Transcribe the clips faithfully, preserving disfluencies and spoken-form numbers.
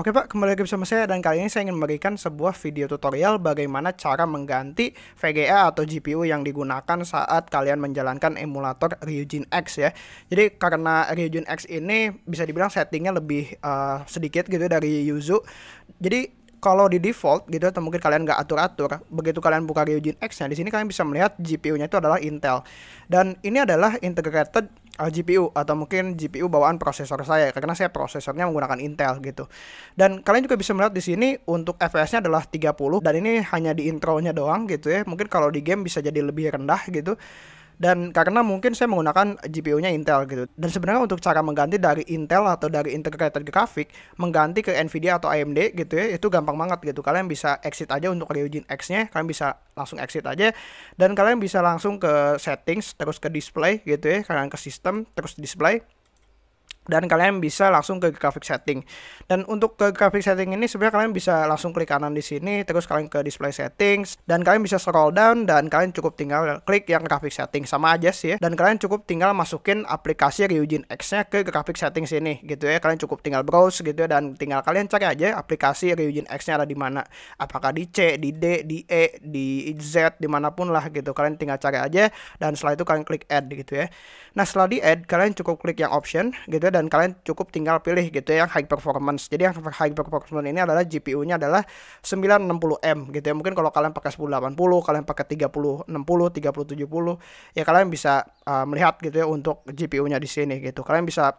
Oke Pak, kembali lagi bersama saya, dan kali ini saya ingin memberikan sebuah video tutorial bagaimana cara mengganti V G A atau G P U yang digunakan saat kalian menjalankan emulator Ryujinx ya. Jadi karena Ryujinx ini bisa dibilang settingnya lebih uh, sedikit gitu dari Yuzu. Jadi kalau di default gitu atau mungkin kalian nggak atur-atur, begitu kalian buka Ryujinx-nya, di sini kalian bisa melihat G P U-nya itu adalah Intel. Dan ini adalah integrated uh, G P U atau mungkin G P U bawaan prosesor saya karena saya prosesornya menggunakan Intel gitu. Dan kalian juga bisa melihat di sini untuk F P S-nya adalah tiga puluh dan ini hanya di intronya doang gitu ya. Mungkin kalau di game bisa jadi lebih rendah gitu. Dan karena mungkin saya menggunakan G P U-nya Intel gitu. Dan sebenarnya untuk cara mengganti dari Intel atau dari integrated grafik mengganti ke Nvidia atau A M D gitu ya, itu gampang banget gitu. Kalian bisa exit aja untuk Ryujinx-nya, kalian bisa langsung exit aja. Dan kalian bisa langsung ke settings, terus ke display gitu ya, kalian ke sistem, terus display. Dan kalian bisa langsung ke graphic setting. Dan untuk ke graphic setting ini sebenarnya kalian bisa langsung klik kanan di sini, terus kalian ke display settings, dan kalian bisa scroll down dan kalian cukup tinggal klik yang graphic setting, sama aja sih ya. Dan kalian cukup tinggal masukin aplikasi Ryujinx-nya ke graphic setting sini gitu ya. Kalian cukup tinggal browse gitu ya, dan tinggal kalian cari aja aplikasi Ryujinx-nya ada di mana. Apakah di C, di D, di E, di Z, dimanapun lah gitu. Kalian tinggal cari aja dan setelah itu kalian klik add gitu ya. Nah setelah di add kalian cukup klik yang option gitu ya. Dan kalian cukup tinggal pilih gitu ya yang high performance. Jadi yang high performance ini adalah G P U-nya adalah sembilan enam puluh M gitu ya. Mungkin kalau kalian pakai sepuluh delapan puluh, kalian pakai tiga puluh enam puluh, tiga puluh tujuh puluh, ya kalian bisa uh, melihat gitu ya untuk G P U-nya di sini gitu. Kalian bisa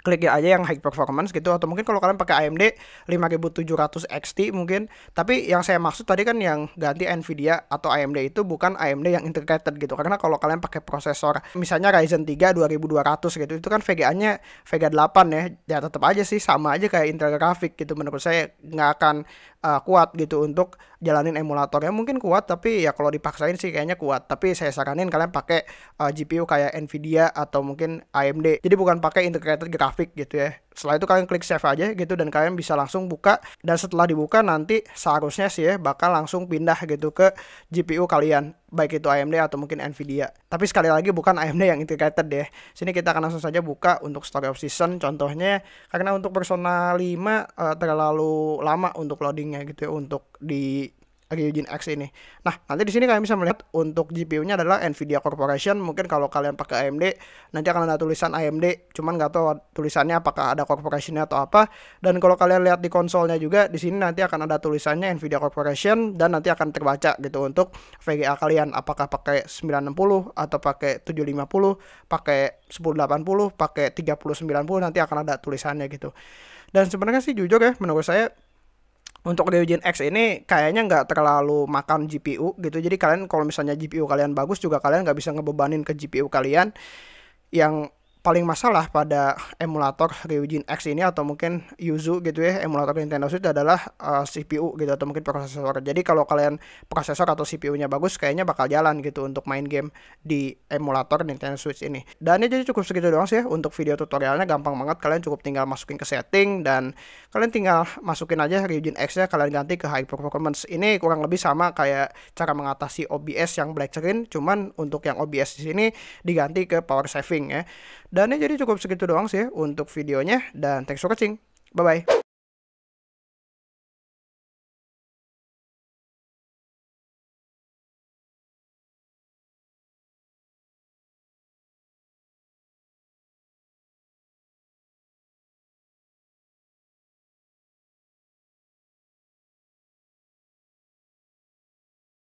klik aja yang high performance gitu, atau mungkin kalau kalian pakai A M D lima tujuh nol nol X T mungkin. Tapi yang saya maksud tadi kan yang ganti Nvidia atau A M D itu bukan A M D yang integrated gitu, karena kalau kalian pakai prosesor misalnya Ryzen tiga dua ribu dua ratus gitu, itu kan V G A-nya V G A delapan ya. Ya tetap aja sih sama aja kayak Intel grafik gitu, menurut saya nggak akan uh, kuat gitu untuk jalanin emulatornya. Mungkin kuat tapi ya kalau dipaksain sih kayaknya kuat, tapi saya saranin kalian pakai uh, G P U kayak Nvidia atau mungkin A M D. Jadi bukan pakai integrated grafik gitu ya. Setelah itu kalian klik save aja gitu dan kalian bisa langsung buka, dan setelah dibuka nanti seharusnya sih ya bakal langsung pindah gitu ke G P U kalian, baik itu A M D atau mungkin Nvidia. Tapi sekali lagi bukan A M D yang integrated deh. Sini kita akan langsung saja buka untuk Story of Season contohnya, karena untuk Persona lima uh, terlalu lama untuk loadingnya gitu ya untuk di Ryujinx ini. Nah, nanti di sini kalian bisa melihat untuk G P U-nya adalah Nvidia Corporation. Mungkin kalau kalian pakai A M D nanti akan ada tulisan A M D, cuman nggak tahu tulisannya apakah ada corporation-nya atau apa. Dan kalau kalian lihat di konsolnya juga di sini nanti akan ada tulisannya Nvidia Corporation dan nanti akan terbaca gitu untuk V G A kalian, apakah pakai sembilan enam puluh atau pakai tujuh lima nol, pakai sepuluh delapan puluh, pakai tiga puluh sembilan puluh, nanti akan ada tulisannya gitu. Dan sebenarnya sih jujur ya, menurut saya untuk Ryujinx ini kayaknya nggak terlalu makan G P U gitu. Jadi kalian kalau misalnya G P U kalian bagus juga, kalian nggak bisa ngebebanin ke G P U kalian. Yang paling masalah pada emulator Ryujinx ini atau mungkin Yuzu gitu ya, emulator Nintendo Switch adalah uh, C P U gitu atau mungkin prosesor. Jadi kalau kalian prosesor atau C P U-nya bagus kayaknya bakal jalan gitu untuk main game di emulator Nintendo Switch ini. Dan ya jadi cukup segitu doang sih ya. Untuk video tutorialnya gampang banget, kalian cukup tinggal masukin ke setting dan kalian tinggal masukin aja Ryujinx-nya, kalian ganti ke high performance. Ini kurang lebih sama kayak cara mengatasi O B S yang black screen, cuman untuk yang O B S di sini diganti ke power saving ya. Dan ya jadi cukup segitu doang sih ya untuk videonya, dan thanks for watching. Bye bye.